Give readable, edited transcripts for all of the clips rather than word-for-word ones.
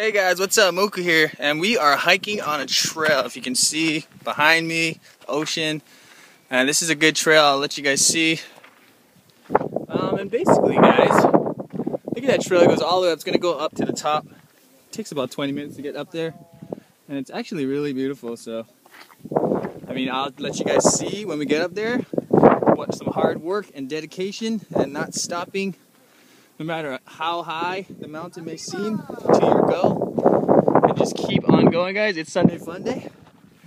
Hey guys, what's up? Moku here, and we are hiking on a trail. If you can see behind me, ocean, and this is a good trail. I'll let you guys see. And basically, guys, look at that trail. It goes all the way up. It's gonna go up to the top. It takes about 20 minutes to get up there, and it's actually really beautiful. So, I mean, I'll let you guys see when we get up there. What some hard work and dedication, and not stopping. No matter how high the mountain may seem to your goal, and just keep on going, guys. It's Sunday Fun Day.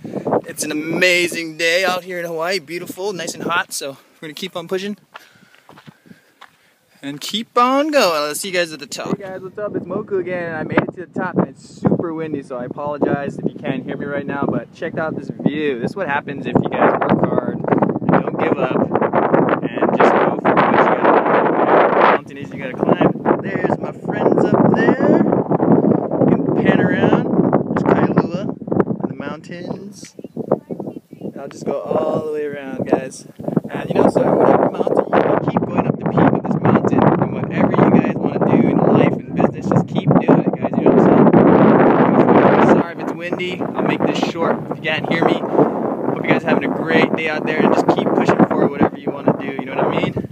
It's an amazing day out here in Hawaii. Beautiful, nice and hot, so we're going to keep on pushing. And keep on going. I'll see you guys at the top. Hey guys, what's up? It's Moku again, and I made it to the top, and it's super windy, so I apologize if you can't hear me right now, but check out this view. This is what happens if you guys work hard and don't give up. You gotta climb. There's my friends up there. You can pan around. There's Kailua and the mountains. I'll just go all the way around, guys. And you know, so whatever mountain you can, keep going up the peak of this mountain. And whatever you guys want to do in life and business, just keep doing it, guys. You know what I'm saying? Sorry if it's windy. I'll make this short. If you can't hear me, hope you guys are having a great day out there, and just keep pushing forward whatever you want to do. You know what I mean?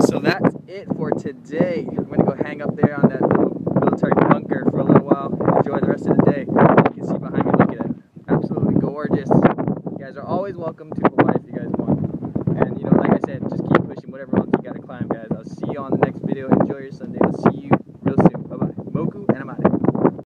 So that's it for today. I'm going to go hang up there on that little military bunker for a little while. Enjoy the rest of the day. You can see behind me, look at it. Absolutely gorgeous. You guys are always welcome to